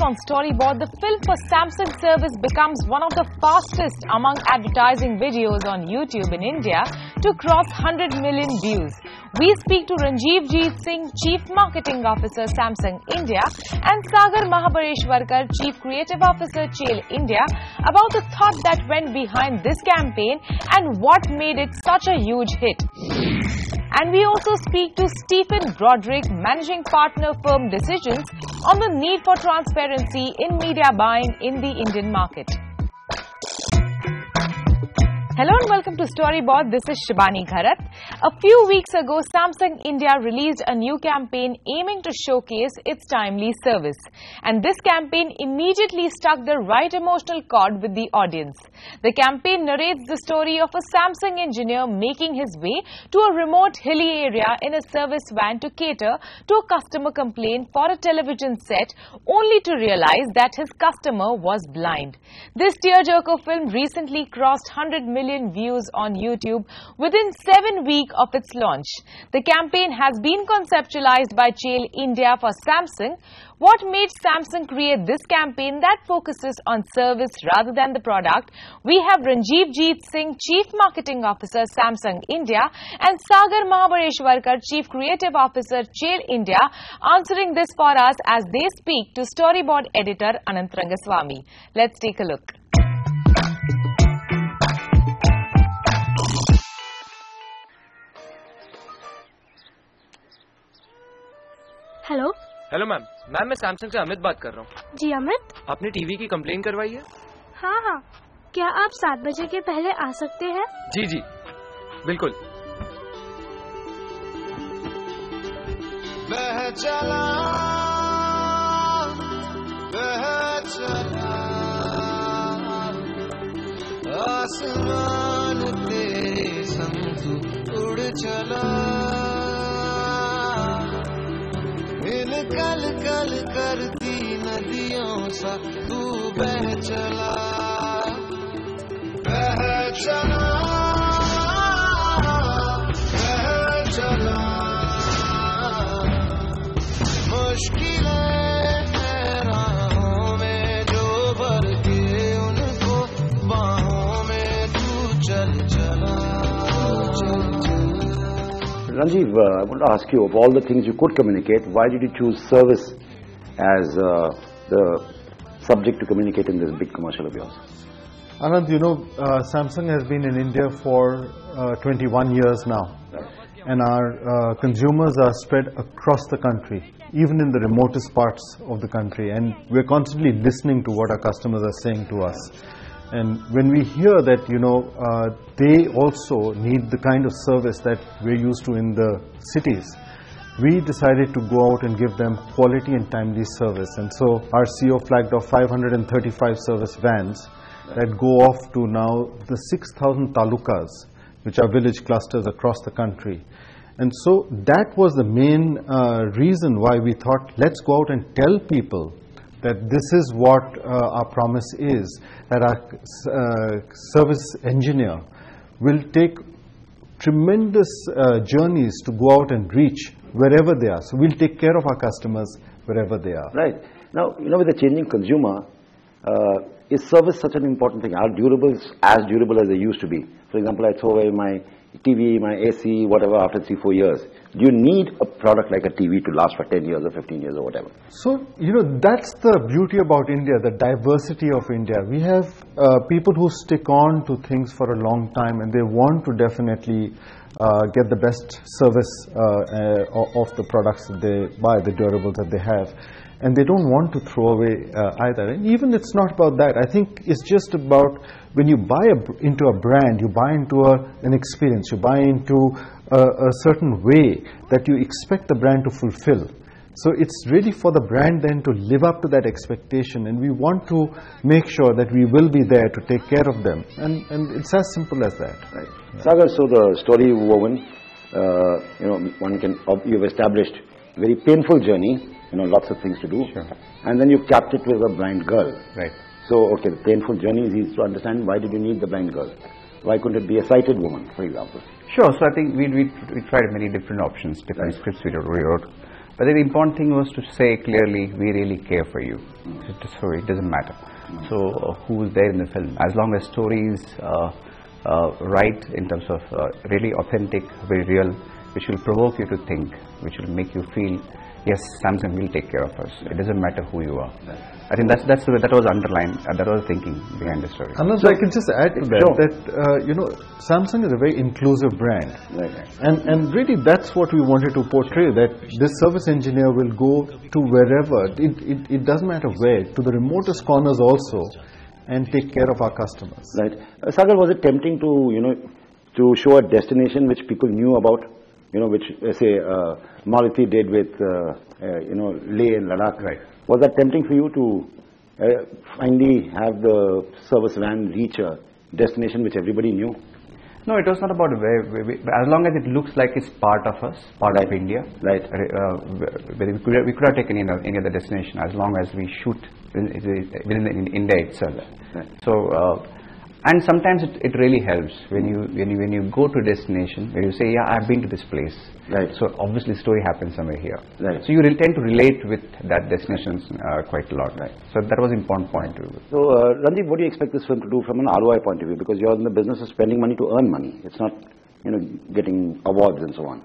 Hong storyboard, the film for Samsung service becomes one of the fastest among advertising videos on YouTube in India to cross 100 million views. We speak to Ranjivjit Singh, Chief Marketing Officer, Samsung India, and Sagar Mahabaleshwarkar, Chief Creative Officer, Cheil India, about the thought that went behind this campaign and what made it such a huge hit. And we also speak to Stephen Broderick, Managing Partner firm Decisions, on the need for transparency in media buying in the Indian market. Hello and welcome to Storyboard. This is Shibani Gharath. A few weeks ago, Samsung India released a new campaign aiming to showcase its timely service. And this campaign immediately struck the right emotional chord with the audience. The campaign narrates the story of a Samsung engineer making his way to a remote hilly area in a service van to cater to a customer complaint for a television set, only to realize that his customer was blind. This tearjerker film recently crossed 100 million views on YouTube within 7 weeks of its launch. The campaign has been conceptualized by Cheil India for Samsung. What made Samsung create this campaign that focuses on service rather than the product? We have Ranjivjit Singh, Chief Marketing Officer, Samsung India, and Sagar Mahabaleshwarkar, Chief Creative Officer, Cheil India, answering this for us as they speak to Storyboard Editor Anant Rangaswamy. Let's take a look. Hello hello ma'am ma'am मैं Samsung से अमित बात कर रहा हूँ जी अमित आपने TV की complain करवाई है हाँ हाँ क्या आप 7 बजे के पहले आ सकते हैं जी जी बिल्कुल बह चला आसमान तेरे संग उड़ चला कल कल करती नदियों सा तू बह चला मुश्किलें हैं राहों में जो भर के उनको बाहों में तू चल चला Ranjiv, I want to ask you, of all the things you could communicate, why did you choose service as the subject to communicate in this big commercial of yours? Anand, you know, Samsung has been in India for 21 years now. Right. And our consumers are spread across the country, even in the remotest parts of the country. And we're constantly listening to what our customers are saying to us. And when we hear that, you know, they also need the kind of service that we're used to in the cities, we decided to go out and give them quality and timely service. And so our CEO flagged off 535 service vans that go off to now the 6,000 talukas, which are village clusters across the country. And so that was the main reason why we thought, let's go out and tell people that this is what our promise is, that our service engineer will take tremendous journeys to go out and reach wherever they are. So we'll take care of our customers wherever they are. Right. Now, you know, with the changing consumer, is service such an important thing? Are durables as durable as they used to be? For example, I throw away my TV, my AC, whatever, after 3-4 years. Do you need a product like a TV to last for 10 years or 15 years or whatever? So, you know, that's the beauty about India, the diversity of India. We have people who stick on to things for a long time and they want to definitely get the best service of the products that they buy, the durables that they have. And they don't want to throw away either. And even it's not about that. I think it's just about when you buy into a brand, you buy into an experience, you buy into a certain way that you expect the brand to fulfill. So it's really for the brand then to live up to that expectation. And we want to make sure that we will be there to take care of them. And it's as simple as that. Right. Yeah. Sagar, so the story woven, you know, you've established a very painful journey. You know, lots of things to do. Sure. And then you capped it with a blind girl. Right. So, okay, the painful journey is easy to understand. Why did you need the blind girl? Why couldn't it be a sighted woman, for example? Sure. So, I think we tried many different options, different scripts we wrote. But the important thing was to say clearly, we really care for you. So it doesn't matter. So who's there in the film? As long as stories right in terms of really authentic, very real, which will provoke you to think, which will make you feel, yes, Samsung will take care of us. It doesn't matter who you are. I think that's the, that was underlined, that was thinking behind the story. Unless so, I can just add to that, sure. That you know, Samsung is a very inclusive brand, right. And really that's what we wanted to portray, that this service engineer will go to wherever, it doesn't matter where, to the remotest corners also, and take care of our customers. Right. Sagar, was it tempting to, you know, to show a destination which people knew about? You know, which, say, Maruti did with, you know, Leh and Ladakh. Right. Was that tempting for you to finally have the service van reach a destination which everybody knew? No, it was not about where as long as it looks like it's part of us, part right. of India. Right. We could have taken any other destination as long as we shoot within India itself. Right. So. And sometimes it really helps when you go to a destination where you say, yeah, I've been to this place. Right. So obviously story happens somewhere here. Right. So you tend to relate with that destination quite a lot. Right. So that was an important point. So Ranjivjit, what do you expect this film to do from an ROI point of view? Because you're in the business of spending money to earn money. It's not, you know, getting awards and so on.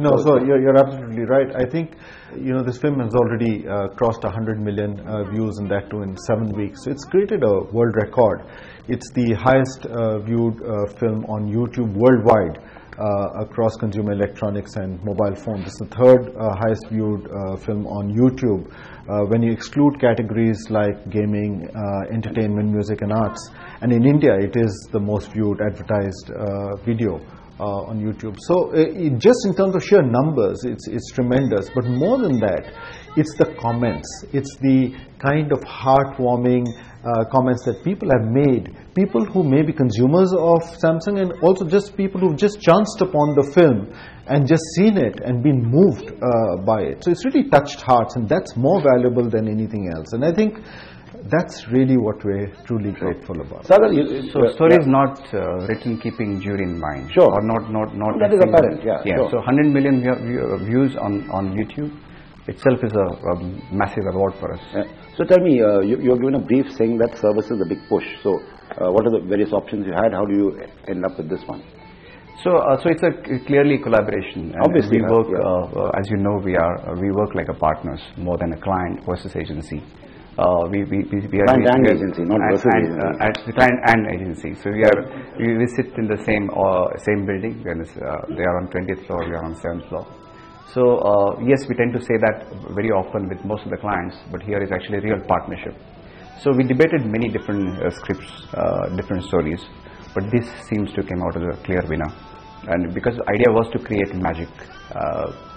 No, so you're absolutely right. I think, you know, this film has already crossed 100 million views, and that too in 7 weeks. So it's created a world record. It's the highest viewed film on YouTube worldwide across consumer electronics and mobile phones. It's the third highest viewed film on YouTube when you exclude categories like gaming, entertainment, music and arts. And in India, it is the most viewed advertised video. On YouTube. So just in terms of sheer numbers, it's tremendous. But more than that, it's the comments. It's the kind of heartwarming comments that people have made. People who may be consumers of Samsung, and also just people who've just chanced upon the film and just seen it and been moved by it. So it's really touched hearts, and that's more valuable than anything else. And I think that's really what we're truly grateful about. Sagar, so the story is not written keeping jury in mind. Sure. Or not that is apparent. Yeah, yeah. Sure. So 100 million views on YouTube itself is a massive award for us. Yeah. So tell me, you were given a brief saying that service is a big push. So what are the various options you had? How do you end up with this one? So, so it's a clearly collaboration. And obviously, we work. Yeah. As you know, we work like a partners more than a client versus agency. We are client and agency, not versus agency. Client and agency. So we sit in the same building. They are on 20th floor. We are on 7th floor. So yes, we tend to say that very often with most of the clients. But here is actually a real partnership. So we debated many different scripts, different stories. But this seems to come out as a clear winner. And because the idea was to create magic,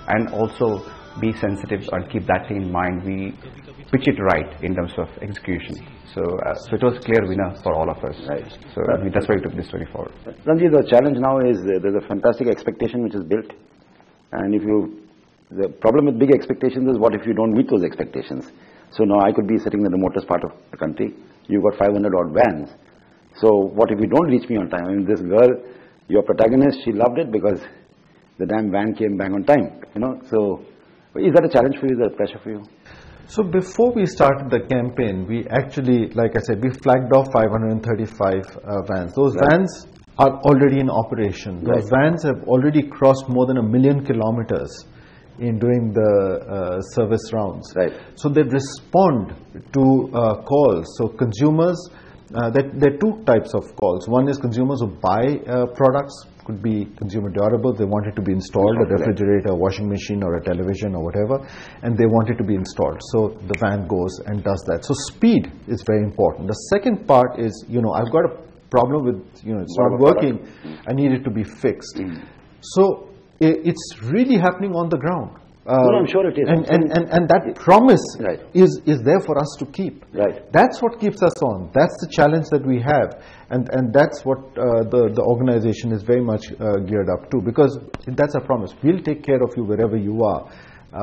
and also be sensitive and keep that in mind. We pitch it right in terms of execution. So, so it was a clear winner for all of us. Right. So that's why we took this story forward. Ranjivjit, the challenge now is there's a fantastic expectation which is built, and the problem with big expectations is what if you don't meet those expectations? So now I could be sitting in the remotest part of the country. You've got 500 odd vans. So what if you don't reach me on time? I mean, this girl, your protagonist, she loved it because the damn van came back on time. You know, so is that a challenge for you? Is that a pressure for you? So before we started the campaign, we actually, like I said, we flagged off 535 vans. Those right. vans are already in operation. Those right. vans have already crossed more than 1 million kilometers in doing the service rounds. Right. So they respond to calls. So consumers, there are two types of calls. One is consumers who buy products. Could be consumer durable, they wanted to be installed, a refrigerator, a washing machine or a television or whatever, and they wanted to be installed. So the van goes and does that. So speed is very important. The second part is, you know, I've got a problem with, you know, it's not working. Product. I need it to be fixed. Mm. So it's really happening on the ground. No, I'm sure it is. And that promise right. is there for us to keep. Right. That's what keeps us on. That's the challenge that we have. And that's what the organization is very much geared up to, because that's a promise. We'll take care of you wherever you are.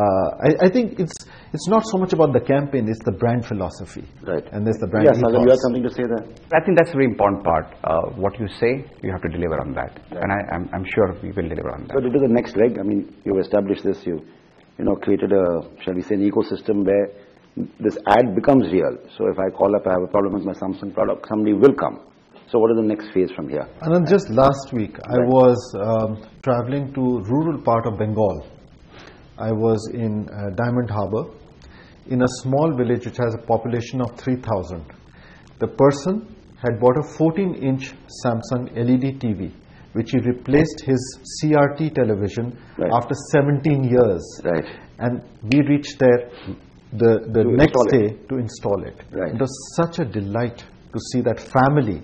I think it's not so much about the campaign, it's the brand philosophy. Right. And there's the brand ethos. You have something to say there? I think that's a very important part. What you say, you have to deliver on that. Right. And I'm sure we will deliver on that. So to do the next leg, I mean, you've established this, you created a, shall we say, an ecosystem where this ad becomes real. So if I call up, I have a problem with my Samsung product, somebody will come. So what is the next phase from here? Anand, just last week, I was traveling to rural part of Bengal. I was in Diamond Harbour, in a small village which has a population of 3,000. The person had bought a 14-inch Samsung LED TV, which he replaced his CRT television after 17 years. Right. And we reached there the next day to install it. Right. It was such a delight to see that family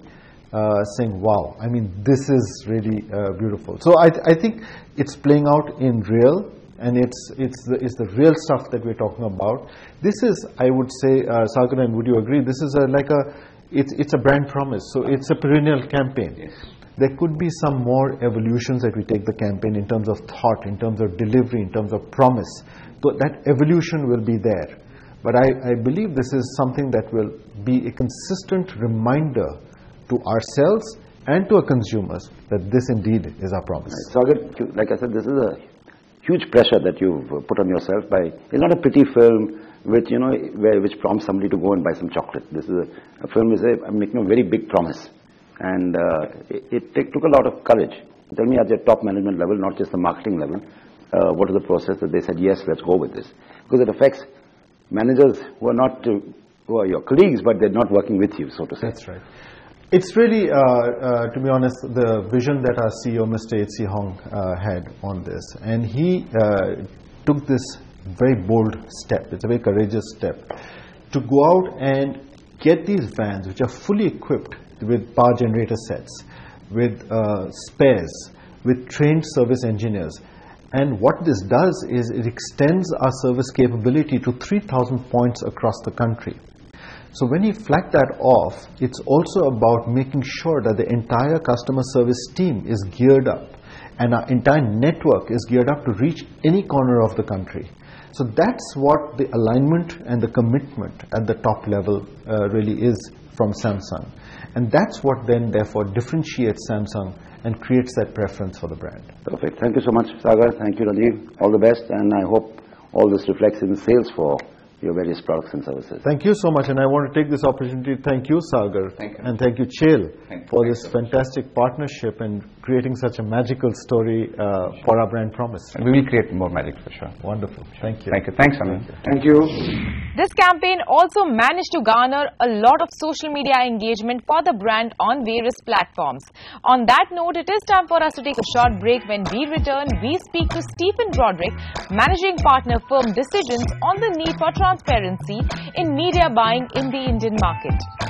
saying, wow, I mean, this is really beautiful. So I think it's playing out in real, and it's the real stuff that we're talking about. This is, I would say, Sagar, and would you agree, this is a, like a, it's a brand promise. So it's a perennial campaign. Yes. There could be some more evolutions that we take the campaign in terms of thought, in terms of delivery, in terms of promise. So that evolution will be there. But I believe this is something that will be a consistent reminder to ourselves and to our consumers that this indeed is our promise. Right. So again, like I said, this is a huge pressure that you've put on yourself by, it's not a pretty film which, you know, which prompts somebody to go and buy some chocolate. This is a film is making a very big promise. And it took a lot of courage. Tell me at the top management level, not just the marketing level, what is the process that they said, yes, let's go with this? Because it affects managers who are not, who are your colleagues, but they're not working with you, so to say. That's right. It's really, to be honest, the vision that our CEO, Mr. H.C. Hong, had on this. And he took this very bold step, it's a very courageous step, to go out and get these vans, which are fully equipped with power generator sets, with spares, with trained service engineers. And what this does is it extends our service capability to 3,000 points across the country. So when you flag that off, it's also about making sure that the entire customer service team is geared up and our entire network is geared up to reach any corner of the country. So that's what the alignment and the commitment at the top level really is from Samsung. And that's what then, therefore, differentiates Samsung and creates that preference for the brand. Perfect. Thank you so much, Sagar. Thank you, Ranjiv. All the best. And I hope all this reflects in sales for your various products and services. Thank you so much. And I want to take this opportunity to thank you, Sagar. Thank you. And thank you, Cheil, for this fantastic partnership and creating such a magical story for our brand promise. And we will create more magic for sure. Wonderful. Thank you. Thank you. Thanks, Anand. Thank you. This campaign also managed to garner a lot of social media engagement for the brand on various platforms. On that note, it is time for us to take a short break. When we return, we speak to Stephen Broderick, managing partner firm Decisions, on the need for transparency in media buying in the Indian market.